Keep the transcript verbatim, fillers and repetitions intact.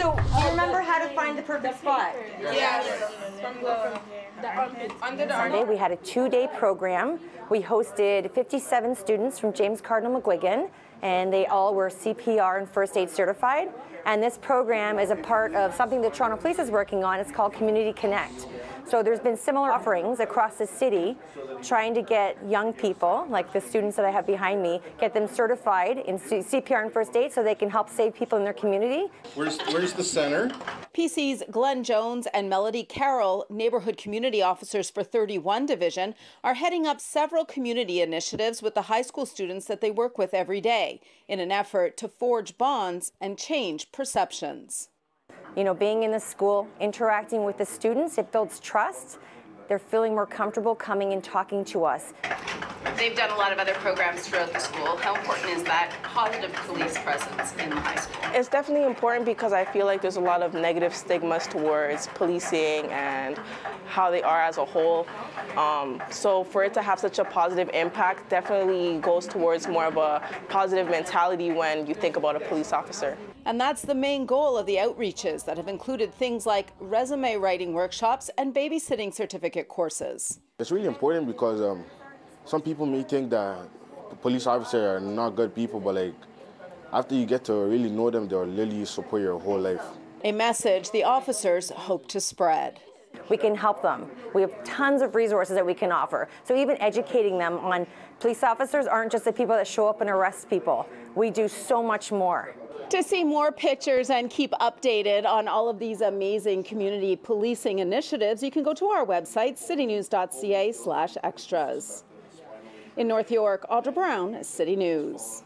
So do you remember how to find the perfect spot? Yes. From the, under the armpit. We had a two-day program. We hosted fifty-seven students from James Cardinal McGuigan, and they all were C P R and first aid certified. And this program is a part of something the Toronto Police is working on. It's called Community Connect. So there's been similar offerings across the city trying to get young people, like the students that I have behind me, get them certified in C P R and first aid so they can help save people in their community. Where's, where's the center? P Cs Glenn Jones and Melody Carroll, neighborhood community officers for thirty-one Division, are heading up several community initiatives with the high school students that they work with every day in an effort to forge bonds and change perceptions. You know, being in the school, interacting with the students, it builds trust. They're feeling more comfortable coming and talking to us. They've done a lot of other programs throughout the school. How important is that positive police presence in the high school? It's definitely important because I feel like there's a lot of negative stigmas towards policing and how they are as a whole. Um, so for it to have such a positive impact definitely goes towards more of a positive mentality when you think about a police officer. And that's the main goal of the outreaches that have included things like resume writing workshops and babysitting certificate courses. It's really important because um, some people may think that police officers are not good people, but like after you get to really know them, they'll literally support your whole life. A message the officers hope to spread. We can help them. We have tons of resources that we can offer. So even educating them on police officers aren't just the people that show up and arrest people. We do so much more. To see more pictures and keep updated on all of these amazing community policing initiatives, you can go to our website, citynews.ca slash extras. In North York, Audra Brown, City News.